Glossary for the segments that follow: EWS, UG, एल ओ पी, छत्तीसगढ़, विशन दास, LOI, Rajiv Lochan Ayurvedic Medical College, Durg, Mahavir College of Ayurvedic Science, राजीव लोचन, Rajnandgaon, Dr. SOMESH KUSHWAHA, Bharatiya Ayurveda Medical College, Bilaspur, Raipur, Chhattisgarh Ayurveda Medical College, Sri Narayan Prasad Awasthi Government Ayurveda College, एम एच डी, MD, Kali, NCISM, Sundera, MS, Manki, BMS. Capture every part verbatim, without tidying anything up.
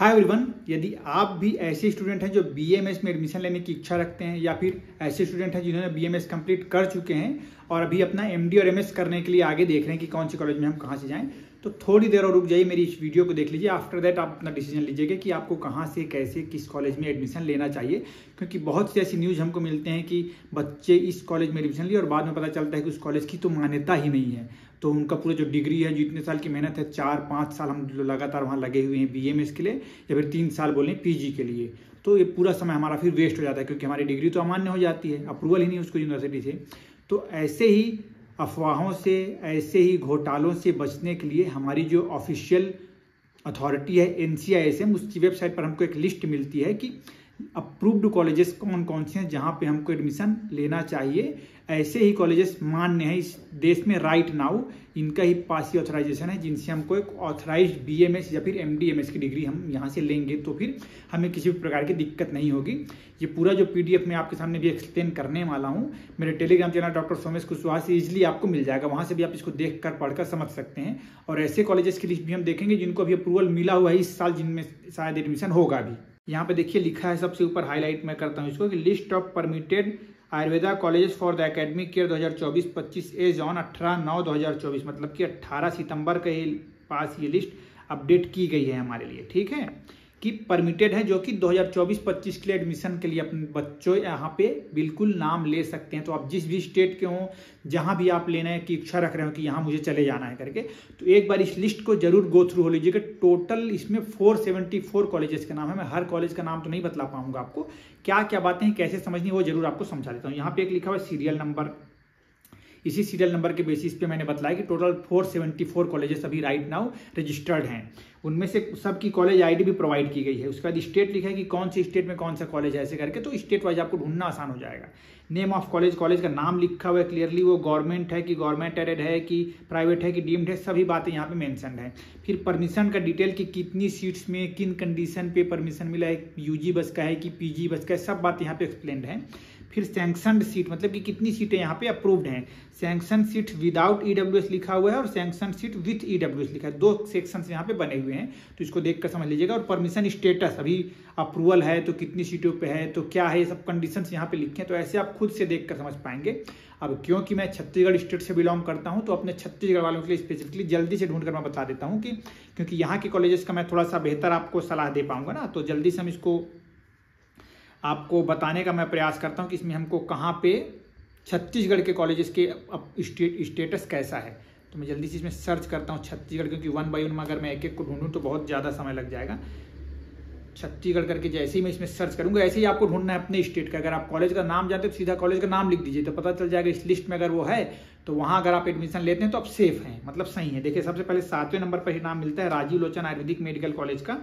Hi everyone, यदि आप भी ऐसे स्टूडेंट हैं जो बीएमएस में एडमिशन लेने की इच्छा रखते हैं या फिर ऐसे स्टूडेंट हैं जिन्होंने बीएमएस कंप्लीट कर चुके हैं और अभी अपना एमडी और एमएस करने के लिए आगे देख रहे हैं कि कौन से कॉलेज में हम कहाँ से जाएं, तो थोड़ी देर और रुक जाइए, मेरी इस वीडियो को देख लीजिए। आफ्टर दैट आप अपना डिसीजन लीजिएगा कि आपको कहाँ से, कैसे, किस कॉलेज में एडमिशन लेना चाहिए, क्योंकि बहुत सी ऐसी न्यूज़ हमको मिलते हैं कि बच्चे इस कॉलेज में एडमिशन लिए और बाद में पता चलता है कि उस कॉलेज की तो मान्यता ही नहीं है, तो उनका पूरा जो डिग्री है, जितने साल की मेहनत है, चार पाँच साल हम लगातार वहाँ लगे हुए हैं बीएमएस के लिए या फिर तीन साल बोलें पीजी के लिए, तो ये पूरा समय हमारा फिर वेस्ट हो जाता है क्योंकि हमारी डिग्री तो अमान्य हो जाती है, अप्रूवल ही नहीं उसको यूनिवर्सिटी से। तो ऐसे ही अफवाहों से, ऐसे ही घोटालों से बचने के लिए हमारी जो ऑफिशियल अथॉरिटी है N C I S M, उसकी वेबसाइट पर हमको एक लिस्ट मिलती है कि अप्रूव्ड कॉलेजेस कौन कौन से हैं जहाँ पे हमको एडमिशन लेना चाहिए। ऐसे ही कॉलेजेस मान्य हैं इस देश में राइट नाउ, इनका ही पास ही ऑथराइजेशन है जिनसे हमको एक ऑथराइज्ड बीएमएस या फिर एमडीएमएस की डिग्री हम यहाँ से लेंगे, तो फिर हमें किसी भी प्रकार की दिक्कत नहीं होगी। ये पूरा जो पीडीएफ मैं आपके सामने भी एक्सप्लेन करने वाला हूँ, मेरे Telegram channel doctor Somesh Kushwaha से इजिली आपको मिल जाएगा, वहाँ से भी आप इसको देख कर पढ़कर समझ सकते हैं। और ऐसे कॉलेजेस की लिस्ट भी हम देखेंगे जिनको अभी अप्रूवल मिला हुआ है इस साल, जिनमें शायद एडमिशन होगा भी। यहाँ पे देखिए लिखा है सबसे ऊपर, हाईलाइट मैं करता हूँ इसको, कि list of permitted Ayurveda colleges for the academic year दो हज़ार चौबीस पच्चीस एज ऑन अठारह नौ दो हज़ार चौबीस, मतलब कि अठारह सितंबर के पास ये लिस्ट अपडेट की गई है हमारे लिए, ठीक है, कि परमिटेड है जो कि दो हज़ार चौबीस पच्चीस के लिए एडमिशन के लिए अपने बच्चों यहाँ पे बिल्कुल नाम ले सकते हैं। तो आप जिस भी स्टेट के हों, जहाँ भी आप लेने की इच्छा रख रहे हो कि यहाँ मुझे चले जाना है करके, तो एक बार इस लिस्ट को जरूर गो थ्रू हो लीजिएगा। टोटल इसमें चार सौ चौहत्तर कॉलेजेस का नाम है, मैं हर कॉलेज का नाम तो नहीं बतला पाऊंगा आपको, क्या क्या बातें कैसे समझनी वो जरूर आपको समझा देता हूँ। यहाँ पे एक लिखा हुआ सीरियल नंबर, इसी सीरियल नंबर के बेसिस पे मैंने बताया कि टोटल चार सौ चौहत्तर कॉलेजेस अभी राइट नाउ रजिस्टर्ड हैं, उनमें से सबकी कॉलेज आईडी भी प्रोवाइड की गई है। उसके बाद स्टेट लिखा है कि कौन से स्टेट में कौन सा कॉलेज है, ऐसे करके, तो स्टेट वाइज आपको ढूंढना आसान हो जाएगा। नेम ऑफ कॉलेज, कॉलेज का नाम लिखा हुआ है क्लियरली, वो गवर्नमेंट है कि गवर्नमेंट एडेड है कि प्राइवेट है कि डीम्ड है, सभी बातें यहाँ पे मेंशन है। फिर परमिशन का डिटेल कि कितनी सीट्स में किन कंडीशन पे परमिशन मिला है, यूजी बस का है कि पीजी बस का है, सब बात यहाँ पे एक्सप्लेन है। फिर सैंक्शनड सीट, मतलब कि कितनी सीटें यहाँ पे अप्रूव्ड हैं, सैंक्शन सीट विदाउट ईडब्ल्यूएस लिखा हुआ है और सैंक्शन सीट विथ ईडब्ल्यूएस लिखा है, दो सेक्शन यहाँ पे बने हुए हैं, तो इसको देखकर समझ लीजिएगा। और परमिशन स्टेटस, अभी अप्रूवल है तो कितनी सीटों पे है, तो क्या है, ये सब कंडीशंस यहाँ पे लिखे हैं, तो ऐसे आप खुद से देखकर समझ पाएंगे। अब क्योंकि मैं छत्तीसगढ़ स्टेट से बिलोंग करता हूँ, तो अपने छत्तीसगढ़ वालों के लिए स्पेसिफिकली जल्दी से ढूंढ कर मैं बता देता हूँ कि क्योंकि यहाँ के कॉलेजेस का मैं थोड़ा सा बेहतर आपको सलाह दे पाऊंगा ना, तो जल्दी से हम इसको आपको बताने का मैं प्रयास करता हूँ कि इसमें हमको कहाँ पे छत्तीसगढ़ के कॉलेजेस के स्टेट स्टेटस कैसा है। तो मैं जल्दी से इसमें सर्च करता हूँ छत्तीसगढ़, क्योंकि वन बाई वन में अगर मैं एक एक को ढूंढूँ तो बहुत ज़्यादा समय लग जाएगा। छत्तीसगढ़ करके जैसे ही मैं इसमें सर्च करूँगा, ऐसे ही आपको ढूंढना है अपने स्टेट का। अगर आप कॉलेज का नाम जानते हो तो सीधा कॉलेज का नाम लिख दीजिए, तो पता चल जाएगा इस लिस्ट में अगर वो है तो वहाँ अगर आप एडमिशन लेते हैं तो आप सेफ हैं, मतलब सही है। देखिए सबसे पहले सातवें नंबर पर ही नाम मिलता है राजीव लोचन आयुर्वेदिक मेडिकल कॉलेज का,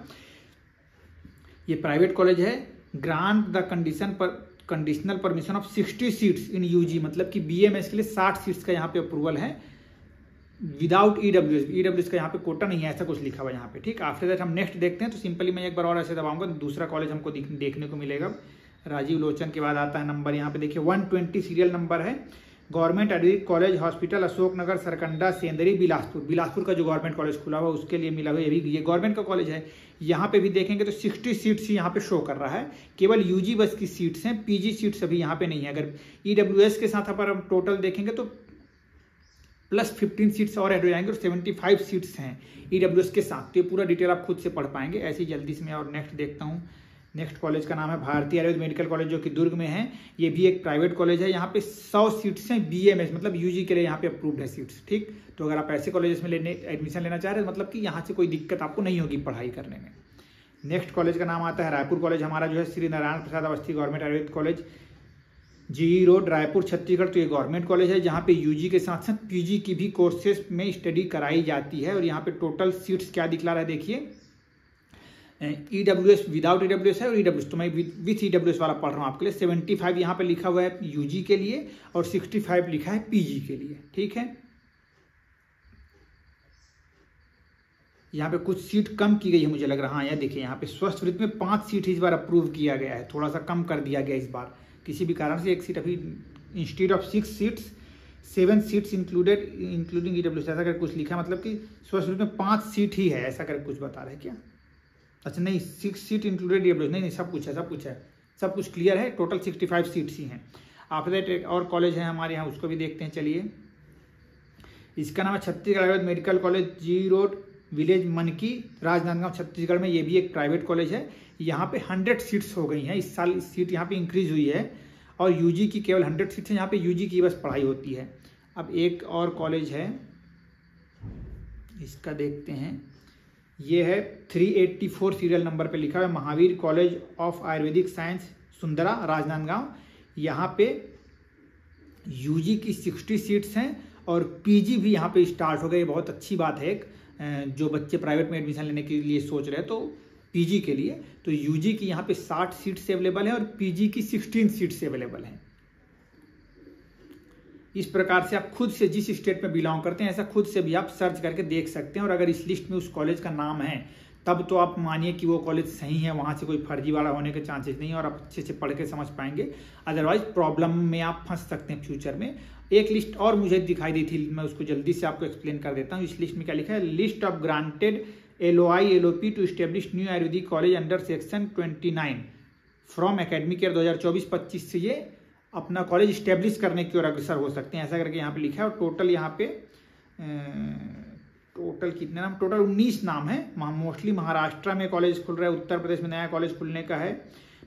ये प्राइवेट कॉलेज है। ग्रांट द कंडीशन पर conditional permission of sixty seats in UG, मतलब कि बीएमएस के लिए साठ सीट्स का यहाँ पे अप्रूवल है विदाउट ईडब्ल्यूएस, ईडब्ल्यूएस का यहाँ पे कोटा नहीं है, ऐसा कुछ लिखा हुआ यहाँ पे, ठीक। आफ्टर दैट हम नेक्स्ट देखते हैं, तो सिंपली मैं एक बार और ऐसे दबाऊंगा, दूसरा कॉलेज हमको देखने को मिलेगा। राजीव लोचन के बाद आता है नंबर, यहाँ पे देखिए वन ट्वेंटी सीरियल नंबर है, government Ayurvedic college hospital Ashok Nagar Sarkanda Sendri Bilaspur. Bilaspur का जो गवर्नमेंट कॉलेज खुला हुआ उसके लिए मिला हुआ ये भी, ये गवर्नमेंट का कॉलेज है। यहाँ पे भी देखेंगे तो साठ सीट्स यहाँ पे शो कर रहा है, केवल यूजी बस की सीट्स हैं, पीजी सीट्स अभी यहाँ पे नहीं है। अगर ईडब्ल्यूएस के साथ अगर हम टोटल देखेंगे तो प्लस पंद्रह सीट्स और ऐड हो जाएंगे और पचहत्तर सीट्स हैं ईडब्ल्यूएस के साथ, तो ये पूरा डिटेल आप खुद से पढ़ पाएंगे। ऐसे ही जल्दी से मैं और नेक्स्ट देखता हूँ। नेक्स्ट कॉलेज का नाम है भारतीय आयुर्वेद मेडिकल कॉलेज, जो कि दुर्ग में है, ये भी एक प्राइवेट कॉलेज है। यहाँ पे सौ सीट्स हैं बीएमएस, मतलब यूजी के लिए यहाँ पे अप्रूव्ड है सीट्स, ठीक। तो अगर आप ऐसे कॉलेजेस में लेने एडमिशन लेना चाह रहे हैं, मतलब कि यहाँ से कोई दिक्कत आपको नहीं होगी पढ़ाई करने में। नेक्स्ट कॉलेज का नाम आता है रायपुर कॉलेज, हमारा जो है Shri Narayan Prasad Awasthi government Ayurveda college, G road Raipur छत्तीसगढ़, तो ये गवर्नमेंट कॉलेज है जहाँ पे यूजी के साथ साथ पीजी की भी कोर्सेज में स्टडी कराई जाती है। और यहाँ पे टोटल सीट्स क्या दिखला रहा है, देखिए E W S without E W S है और ई डब्ल्यू एस, तो मैं विथ ई डब्ल्यू एस वाला पढ़ रहा हूँ आपके लिए। सेवेंटी फाइव यहाँ पर लिखा हुआ है यूजी के लिए और सिक्सटी फाइव लिखा है पीजी के लिए, ठीक है। यहाँ पे कुछ सीट कम की गई है मुझे लग रहा है, यहाँ देखिए यहाँ पे स्वस्थ वृत्त में पाँच सीट इस बार अप्रूव किया गया है, थोड़ा सा कम कर दिया गया इस बार किसी भी कारण से, एक सीट अभी institute of six seats seven seats included including E W S, ऐसा कर कुछ लिखा, मतलब कि स्वस्थ वृत्त में पाँच सीट ही है, ऐसा कर कुछ बता रहे क्या, अच्छा नहीं, सिक्स सीट इंक्लूडेड ईडब्ल्यूएस, नहीं नहीं सब कुछ है, सब कुछ है, सब कुछ क्लियर है। टोटल सिक्सटी फाइव सीट्स ही हैं। आफ्टर दैट एक और कॉलेज है हमारे यहाँ, उसको भी देखते हैं। चलिए, इसका नाम है छत्तीसगढ़ Ayurveda medical college, G road village Manki, Rajnandgaon छत्तीसगढ़ में। ये भी एक प्राइवेट कॉलेज है। यहाँ पे हंड्रेड सीट्स हो गई हैं इस साल, सीट यहाँ पे इंक्रीज हुई है। और यूजी की केवल हंड्रेड सीट्स हैं, यहाँ पे यूजी की बस पढ़ाई होती है। अब एक और कॉलेज है, इसका देखते हैं। ये है three eight four serial number पे लिखा हुआ है, Mahavir college of Ayurvedic science, सुंदरा, राजनांदगांव। यहाँ पे यूजी की सिक्सटी सीट्स हैं और पीजी भी यहाँ पे स्टार्ट हो गए। बहुत अच्छी बात है, एक जो बच्चे प्राइवेट में एडमिशन लेने के लिए सोच रहे हैं तो पीजी के लिए, तो यूजी की यहाँ पे साठ सीट्स अवेलेबल है और पीजी की सिक्सटीन सीट्स अवेलेबल हैं। इस प्रकार से आप खुद से जिस स्टेट में बिलोंग करते हैं ऐसा खुद से भी आप सर्च करके देख सकते हैं। और अगर इस लिस्ट में उस कॉलेज का नाम है तब तो आप मानिए कि वो कॉलेज सही है, वहाँ से कोई फर्जीवाड़ा होने के चांसेस नहीं है और आप अच्छे से पढ़ के समझ पाएंगे। अदरवाइज प्रॉब्लम में आप फंस सकते हैं फ्यूचर में। एक लिस्ट और मुझे दिखाई दी थी, मैं उसको जल्दी से आपको एक्सप्लेन कर देता हूँ। इस लिस्ट में क्या लिखा है, list of granted L O I एल ओ पी to establish new Ayurvedic college under section twenty nine from academic year दो हज़ार चौबीस पच्चीस से ये अपना कॉलेज इस्टेब्लिश करने की ओर अग्रसर हो सकते हैं, ऐसा करके यहाँ पे लिखा है। और टोटल यहाँ पे टोटल कितने नाम, टोटल उन्नीस नाम है। मोस्टली महाराष्ट्र में कॉलेज खुल रहा है, उत्तर प्रदेश में नया कॉलेज खुलने का है,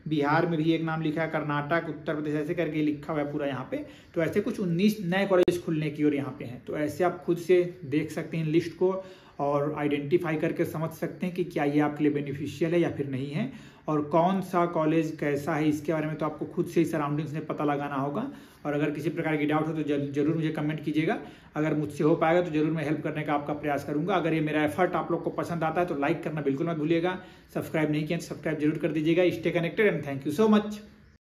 बिहार में भी एक नाम लिखा है, कर्नाटक, उत्तर प्रदेश, ऐसे करके लिखा हुआ है पूरा यहाँ पे। तो ऐसे कुछ उन्नीस नए कॉलेज खुलने की ओर यहाँ पे हैं। तो ऐसे आप खुद से देख सकते हैं लिस्ट को और आइडेंटिफाई करके समझ सकते हैं कि क्या ये आपके लिए बेनिफिशियल है या फिर नहीं है, और कौन सा कॉलेज कैसा है इसके बारे में तो आपको खुद से ही सराउंडिंग्स में पता लगाना होगा। और अगर किसी प्रकार की डाउट हो तो जरूर मुझे कमेंट कीजिएगा, अगर मुझसे हो पाएगा तो जरूर मैं हेल्प करने का आपका प्रयास करूंगा। अगर ये मेरा एफर्ट आप लोग को पसंद आता है तो लाइक करना बिल्कुल मत भूलिएगा, सब्सक्राइब नहीं किया तो सब्सक्राइब जरूर कर दीजिएगा। Stay connected and thank you so much.